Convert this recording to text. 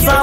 साथ।